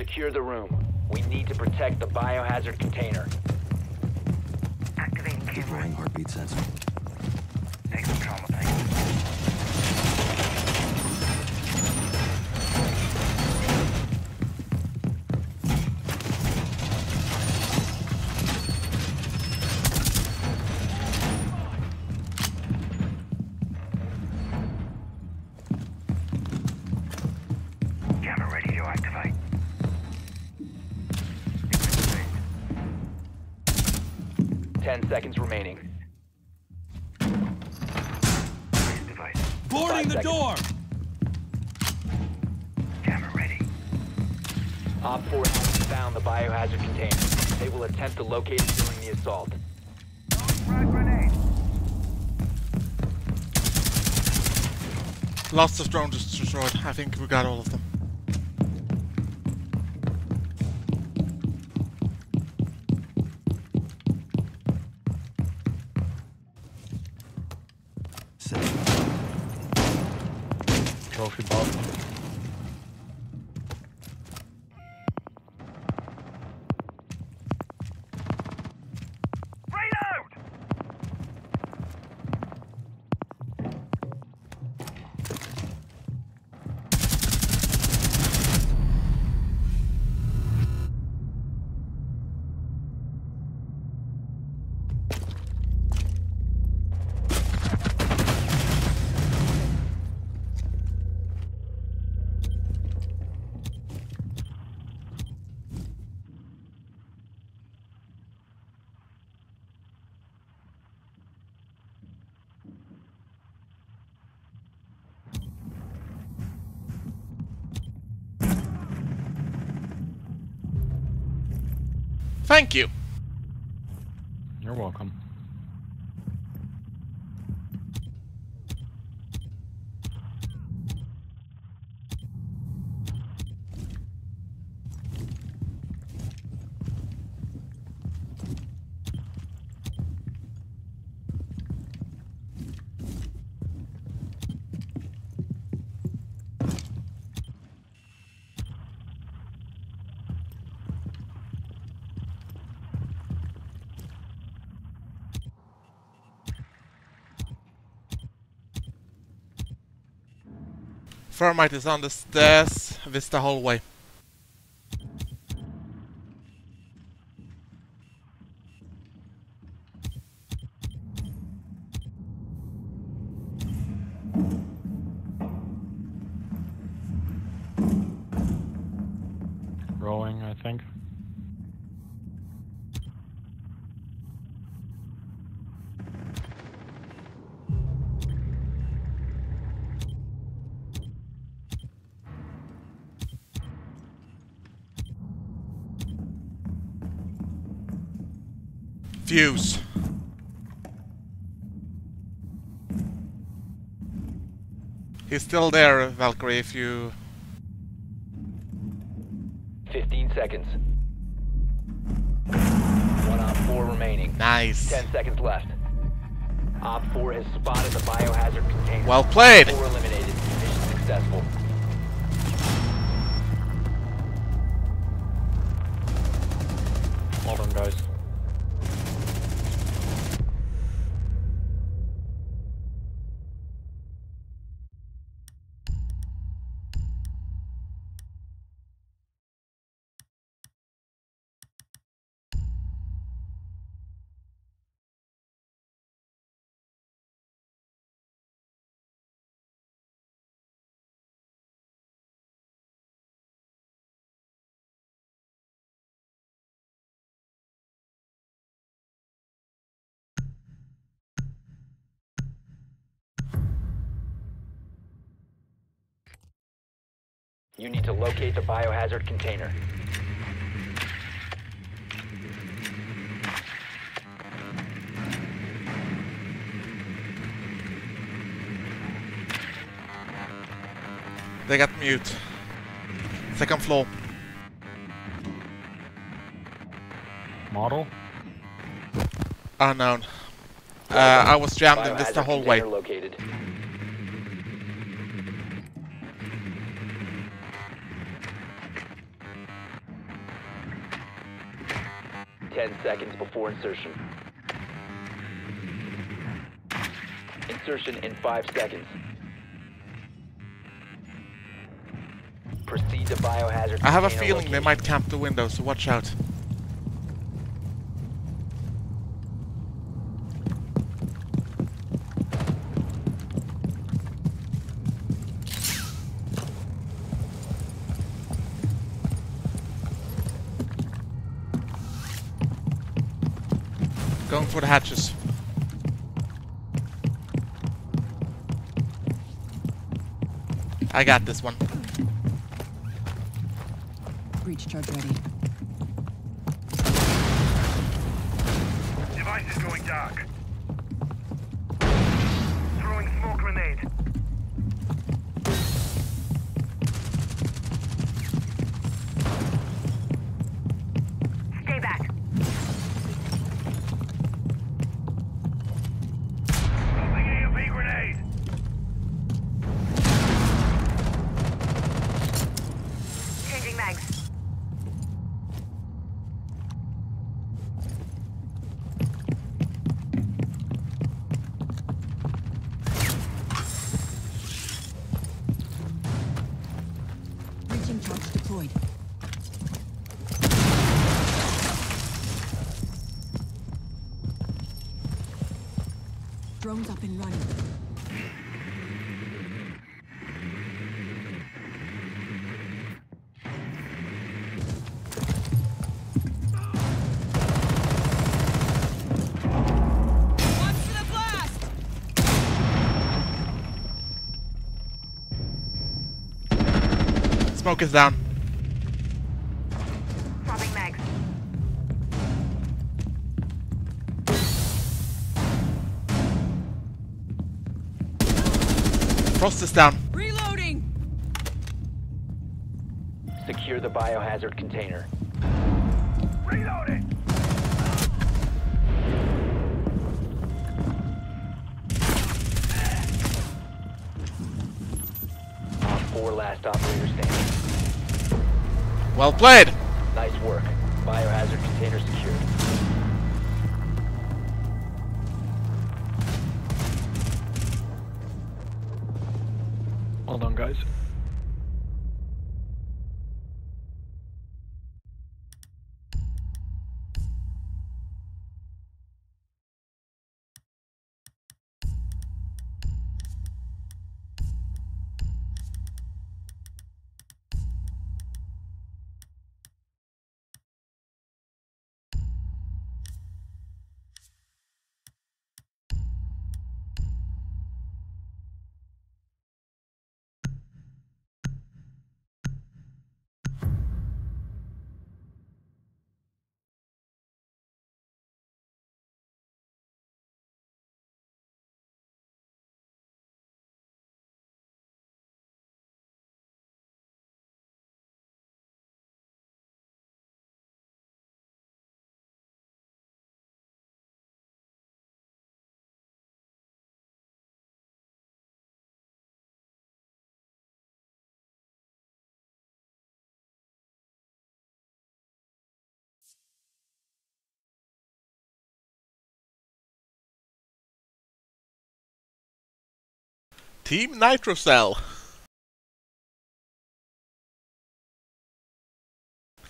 Secure the room. We need to protect the biohazard container. Activating camera. Deploying heartbeat sensor. Next trauma package. Remaining. Boarding the door! Camera ready. Op 4 has found the biohazard container. They will attempt to locate it during the assault. Lots of drones destroyed. I think we got all of them. Thank you. You're welcome. Thermite is on the stairs, vista hallway. Rolling, I think. Fuse. He's still there, Valkyrie, if you... 15 seconds. 1 Op 4 remaining. Nice. 10 seconds left. Op 4 has spotted the biohazard container. Well played! 4 eliminated. Mission successful. Well done, guys. You need to locate the biohazard container. They got mute. Second floor. Model? Unknown. I was jammed in this hallway. Located. 10 seconds before insertion. Insertion in 5 seconds. Proceed to biohazard. I have a feeling location. They might camp the window, so watch out. Going for the hatches. I got this one. Breach charge ready. Device is going dark. Throwing smoke grenade. Stay back. Drones up and running. Watch for the blast! Smoke is down. Frost is down. Reloading. Secure the biohazard container. Reloading. Four last operator standing. Well played. Nice work. Biohazard container secured. Hold on, guys. Team Nitrocell.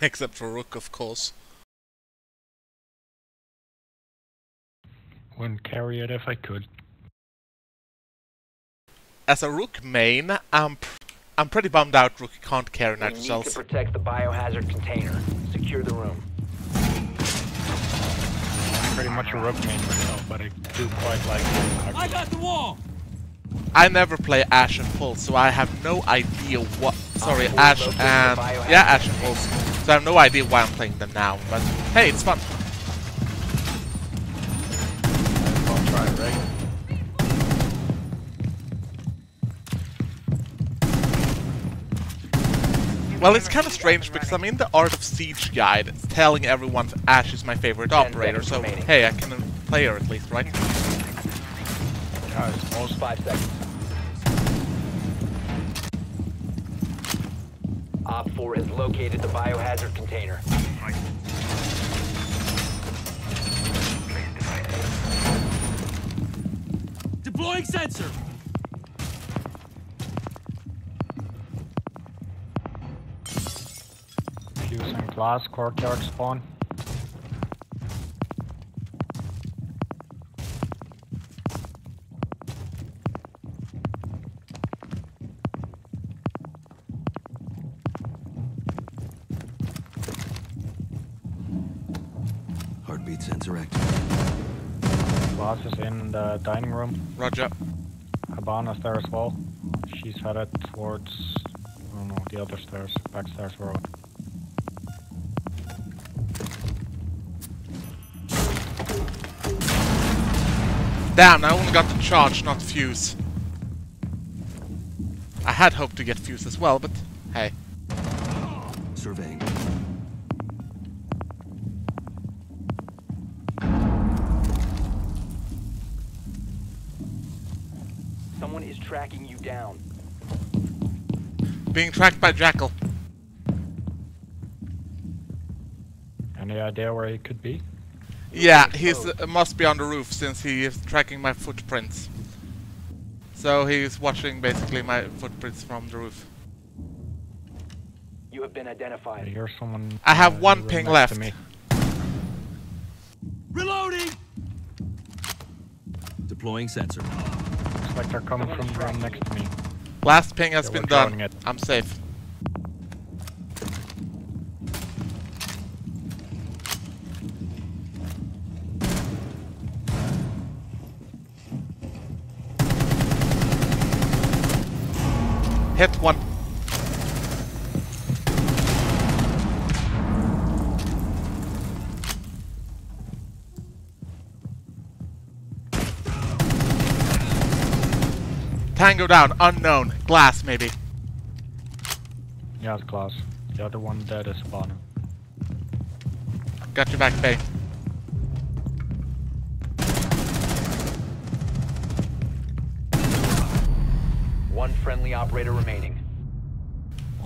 Except for Rook, of course. Wouldn't carry it if I could. As a Rook main, I'm pretty bummed out Rook can't carry Nitrocells. We need to protect the biohazard container. Secure the room. I'm pretty much a Rook main myself, but I do quite like it. I got the wall! I never play Ash and Pulse, so I have no idea what... Sorry, Ash and... Yeah, Ash and Pulse. So I have no idea why I'm playing them now, but hey, it's fun. I'll try, right? Well, it's kind of strange, because I'm in the Art of Siege guide. It's telling everyone that Ash is my favorite operator, so hey, I can play her at least, right? Almost 5 seconds. Op 4 has located the biohazard container. Deploying sensor. Using glass courtyard spawn. Heartbeat sensor active. Glass is in the dining room. Roger. Habana's there as well. She's headed towards, I don't know, the other stairs, back stairs road. Damn, I only got the charge, not fuse. I had hoped to get fuse as well, but hey. Surveying. Someone is tracking you down. Being tracked by Jackal. Any idea where he could be? Yeah, he must be on the roof since he is tracking my footprints. So he is watching basically my footprints from the roof. You have been identified. I hear someone. I have one ping left. Reloading. Deploying sensor. Looks like they're coming from ground next to me. Last ping has been done. I'm safe. Hit one. Tango down, unknown. Glass, maybe. Yeah, it's glass. The other one dead is spawn. Got your back, Bay. One friendly operator remaining.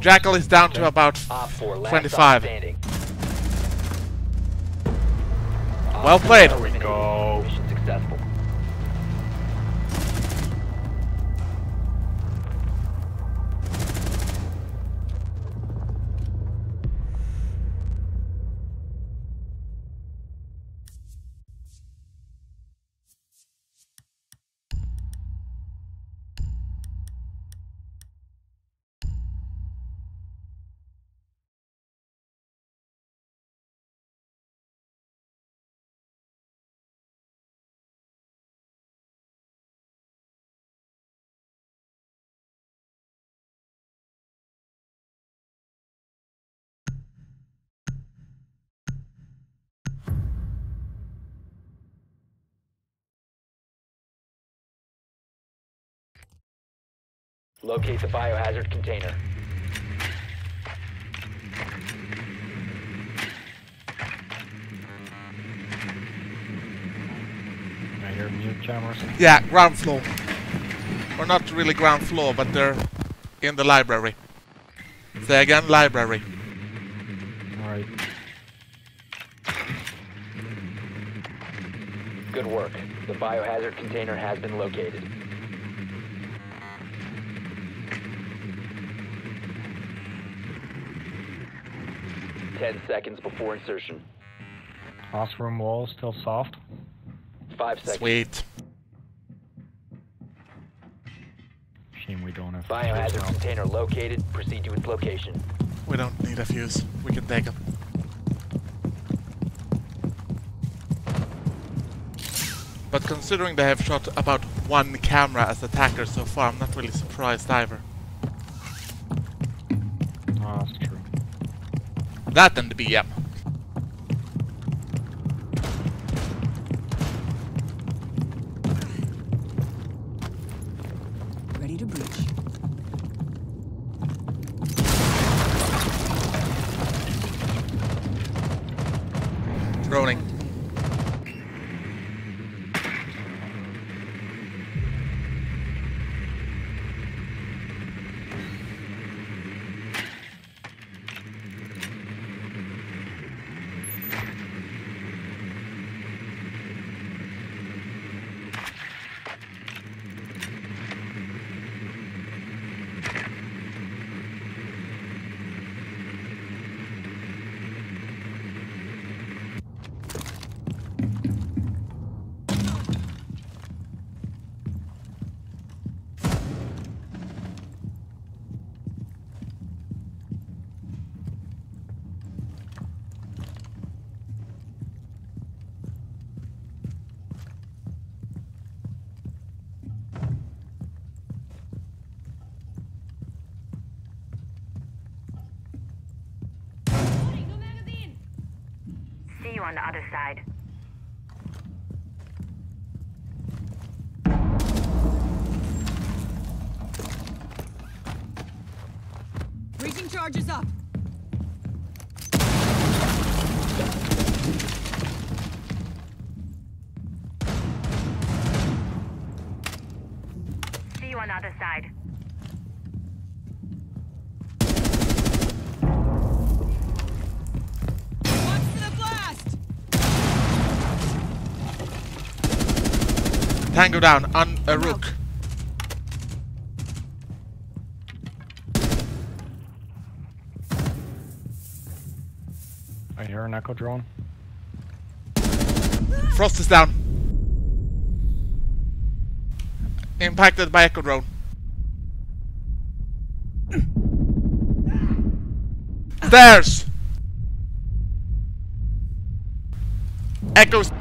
Jackal is down to about 25. Well played. There we go. Mission successful. Locate the biohazard container. I hear mute cameras. Yeah, ground floor. Or not really ground floor, but they're in the library. Say again, library. Alright. Good work. The biohazard container has been located. Ten seconds before insertion. Classroom wall still soft. 5 seconds. Sweet. Shame we don't have biohazard container located. Proceed to its location. We don't need a fuse. We can take them. But considering they have shot about one camera as attackers so far, I'm not really surprised either. That and the BM. Ready to breach. Droning. you on the other side. Breaching charges up. See you on the other side. Tango down on a Rook. I hear an Echo drone. Frost is down. Impacted by Echo drone. Stairs! Echoes.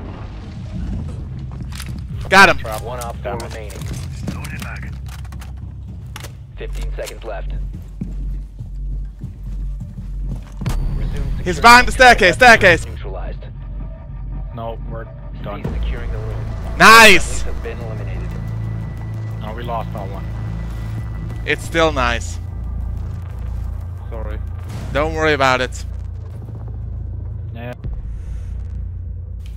Got him. Drop one off, time remaining. 15 seconds left. He's behind the staircase. Staircase. Neutralized. No, we're done. Securing the room. Nice. No, we lost that one. It's still nice. Sorry. Don't worry about it. Yeah.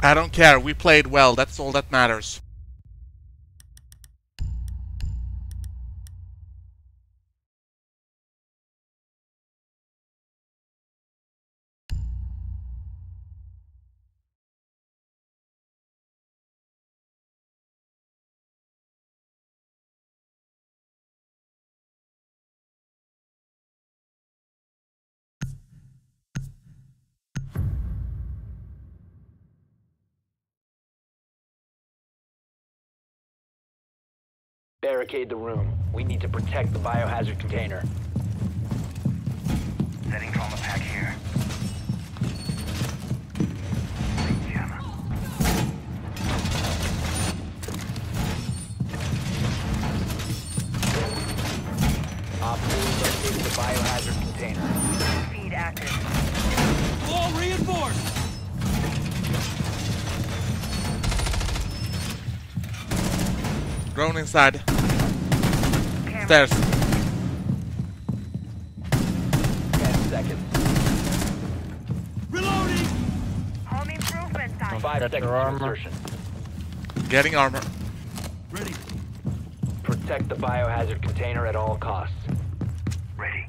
I don't care. We played well. That's all that matters. Barricade the room. We need to protect the biohazard container. Setting trauma pack here. Op 2 is located the biohazard container. Feed active. Wall reinforced! Drone inside. Stairs. 10 seconds. Reloading! Home improvement time. 5 seconds insertion. Getting armor. Ready. Protect the biohazard container at all costs. Ready.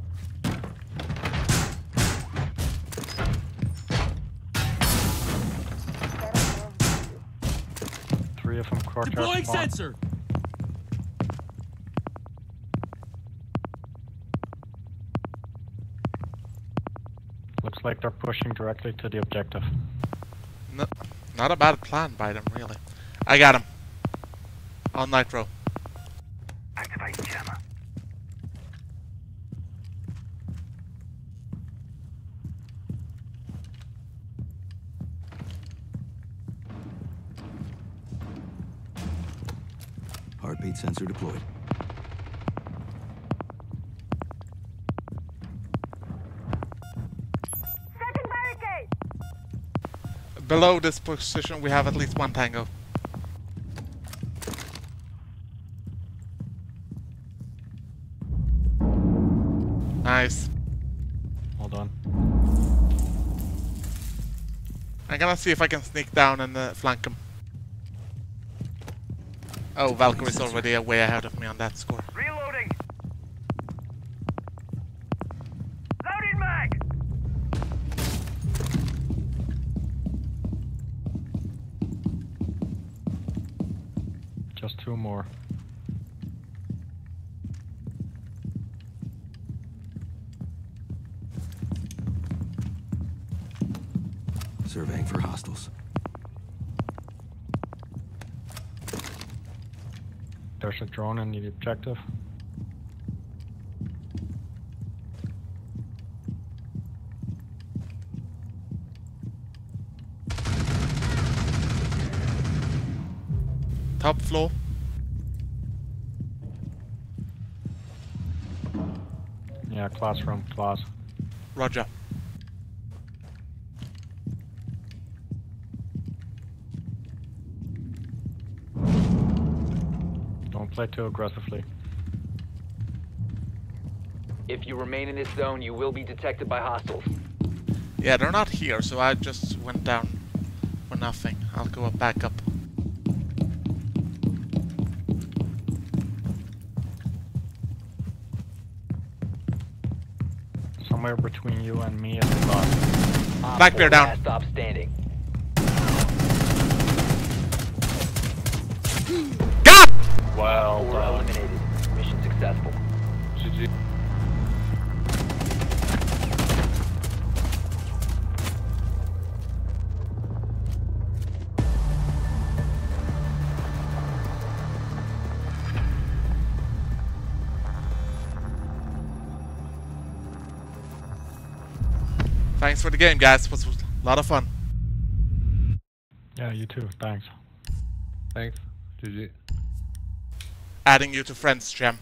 Three of them caught. Deploying sensor! Looks like they're pushing directly to the objective. No, not a bad plan by them, really. I got him. On Nitro. Activate jammer. Heartbeat sensor deployed. Below this position, we have at least one Tango. Nice. Hold on. I'm gonna see if I can sneak down and flank him. Oh, Valkyrie's already way ahead of me on that score. Reloading! Loading mag! Just two more. Surveying for hostiles. There's a drone in the objective. Top floor. Yeah, classroom, class. Roger. plateau aggressively. If you remain in this zone, you will be detected by hostiles. Yeah, they're not here, so I just went down for nothing. I'll go back up. Somewhere between you and me is the lock. Blackbeard down. Stop standing. God! Well done. Eliminated. Mission successful. GG. Thanks for the game, guys. It was a lot of fun. Yeah, you too. Thanks. Thanks. GG. Adding you to friends, Jam.